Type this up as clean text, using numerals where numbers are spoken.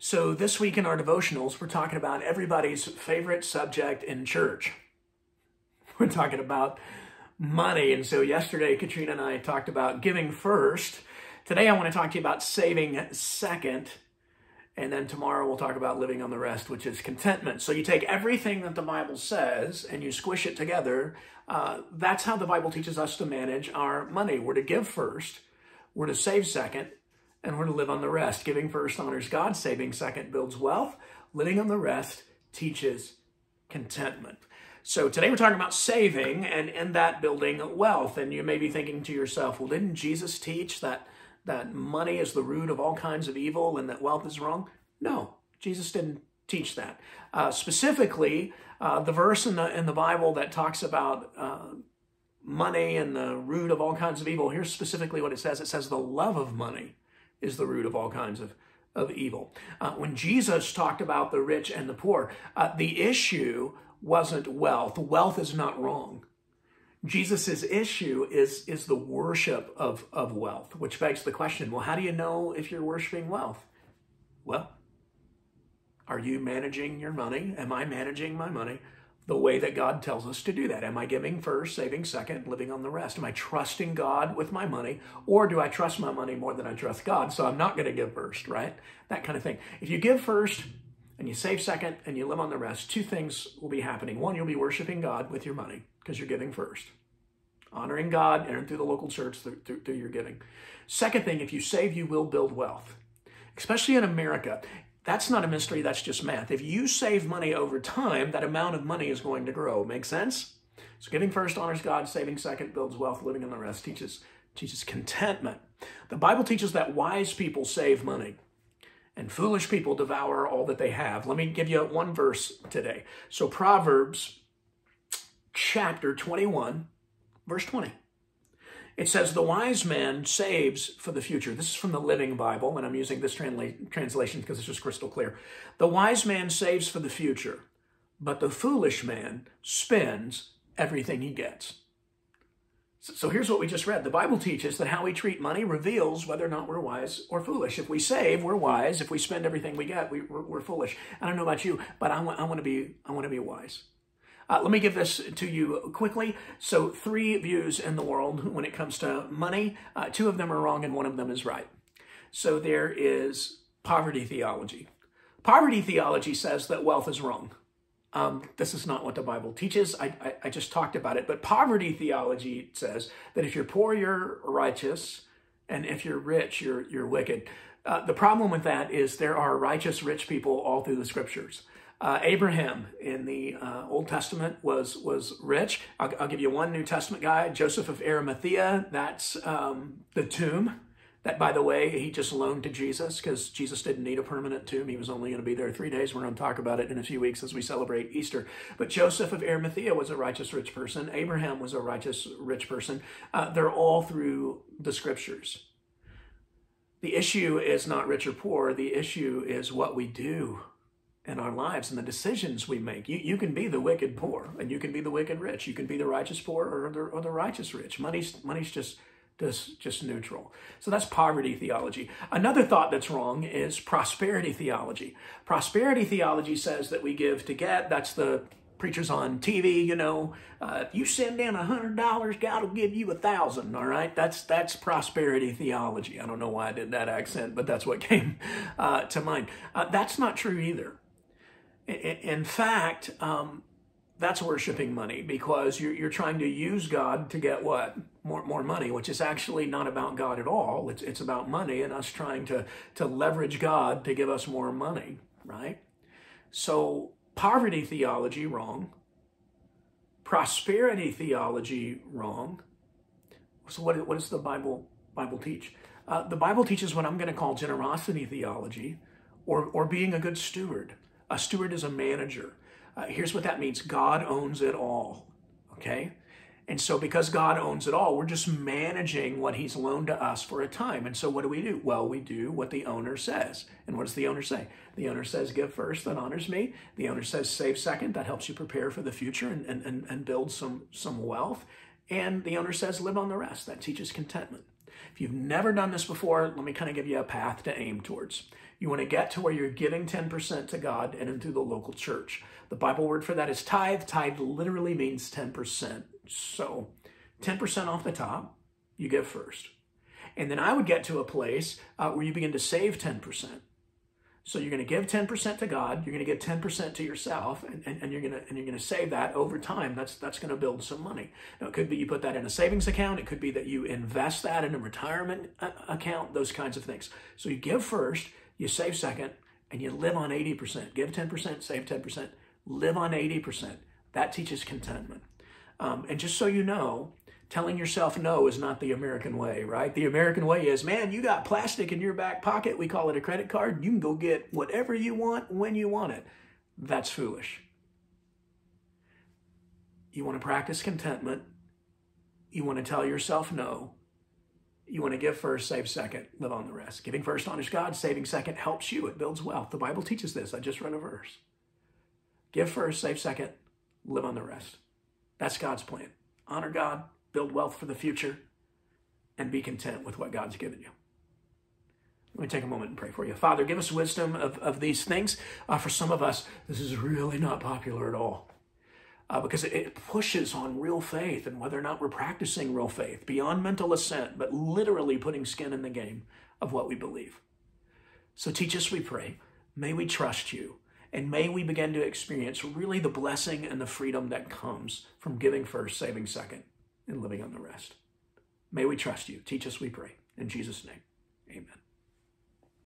So this week in our devotionals, we're talking about everybody's favorite subject in church. We're talking about money. And so yesterday, Katrina and I talked about giving first. Today, I want to talk to you about saving second. And then tomorrow, we'll talk about living on the rest, which is contentment. So you take everything that the Bible says and you squish it together. That's how the Bible teaches us to manage our money. We're to give first, we're to save second, and we're to live on the rest. Giving first honors God, saving second builds wealth, living on the rest teaches contentment. So today we're talking about saving and in that building wealth. And you may be thinking to yourself, well, didn't Jesus teach that money is the root of all kinds of evil and that wealth is wrong? No, Jesus didn't teach that. Specifically, the verse in the Bible that talks about money and the root of all kinds of evil, here's specifically what it says. It says the love of money is the root of all kinds of evil. When Jesus talked about the rich and the poor, the issue wasn't wealth. Wealth is not wrong. Jesus's issue is the worship of wealth, which begs the question, well, how do you know if you're worshiping wealth? Well, are you managing your money? Am I managing my money the way that God tells us to do that? Am I giving first, saving second, living on the rest? Am I trusting God with my money, or do I trust my money more than I trust God, so I'm not going to give first, right? That kind of thing. If you give first, and you save second, and you live on the rest, two things will be happening. One, you'll be worshiping God with your money because you're giving first. Honoring God and through the local church through your giving. Second thing, if you save, you will build wealth, especially in America. That's not a mystery. That's just math. If you save money over time, that amount of money is going to grow. Make sense? So giving first honors God, saving second builds wealth, living on the rest teaches contentment. The Bible teaches that wise people save money, and foolish people devour all that they have. Let me give you one verse today. So Proverbs chapter 21, verse 20. It says, the wise man saves for the future. This is from the Living Bible, and I'm using this translation because it's just crystal clear. The wise man saves for the future, but the foolish man spends everything he gets. So here's what we just read. The Bible teaches that how we treat money reveals whether or not we're wise or foolish. If we save, we're wise. If we spend everything we get, we're foolish. I don't know about you, but I want to be wise. Let me give this to you quickly. So three views in the world when it comes to money. Two of them are wrong and one of them is right. So there is poverty theology. Poverty theology says that wealth is wrong. This is not what the Bible teaches. I just talked about it. But poverty theology says that if you're poor, you're righteous. And if you're rich, you're wicked. The problem with that is there are righteous rich people all through the scriptures. Abraham in the Old Testament was rich. I'll give you one New Testament guy, Joseph of Arimathea. That's the tomb. That, by the way, he just loaned to Jesus because Jesus didn't need a permanent tomb. He was only going to be there 3 days. We're going to talk about it in a few weeks as we celebrate Easter. But Joseph of Arimathea was a righteous rich person. Abraham was a righteous rich person. They're all through the scriptures. The issue is not rich or poor. The issue is what we do in our lives and the decisions we make. You can be the wicked poor and you can be the wicked rich. You can be the righteous poor or the righteous rich. Money's just neutral. So that's poverty theology. Another thought that's wrong is prosperity theology. Prosperity theology says that we give to get. That's the preachers on TV, you know. If you send in $100, God will give you 1,000, all right? That's prosperity theology. I don't know why I did that accent, but that's what came to mind. That's not true either. In fact, that's worshiping money because you're trying to use God to get what? More money, which is actually not about God at all. It's about money and us trying to leverage God to give us more money, right? So poverty theology, wrong. Prosperity theology, wrong. So what does the Bible teach? The Bible teaches what I'm going to call generosity theology or being a good steward. A steward is a manager. Here's what that means. God owns it all, okay? And so because God owns it all, we're just managing what he's loaned to us for a time. And so what do we do? Well, we do what the owner says. And what does the owner say? The owner says, give first, that honors me. The owner says, save second, that helps you prepare for the future and build some wealth. And the owner says, live on the rest, that teaches contentment. If you've never done this before, let me kind of give you a path to aim towards. You want to get to where you're giving 10% to God and through the local church. The Bible word for that is tithe. Tithe literally means 10%. So 10% off the top, you give first. And then I would get to a place where you begin to save 10%. So you're going to give 10% to God, you're going to give 10% to yourself, and you're going to save that over time. That's going to build some money. Now, it could be you put that in a savings account. It could be that you invest that in a retirement account, those kinds of things. So you give first, you save second, and you live on 80%. Give 10%, save 10%, live on 80%. That teaches contentment. And just so you know, telling yourself no is not the American way, right? The American way is, man, you got plastic in your back pocket. We call it a credit card. You can go get whatever you want when you want it. That's foolish. You want to practice contentment. You want to tell yourself no. You want to give first, save second, live on the rest. Giving first honors God, saving second helps you. It builds wealth. The Bible teaches this. I just read a verse. Give first, save second, live on the rest. That's God's plan. Honor God. Build wealth for the future, and be content with what God's given you. Let me take a moment and pray for you. Father, give us wisdom of these things. For some of us, this is really not popular at all because it pushes on real faith and whether or not we're practicing real faith beyond mental assent, but literally putting skin in the game of what we believe. So teach us, we pray. May we trust you, and may we begin to experience really the blessing and the freedom that comes from giving first, saving second, and living on the rest. May we trust you. Teach us, we pray. In Jesus' name, amen.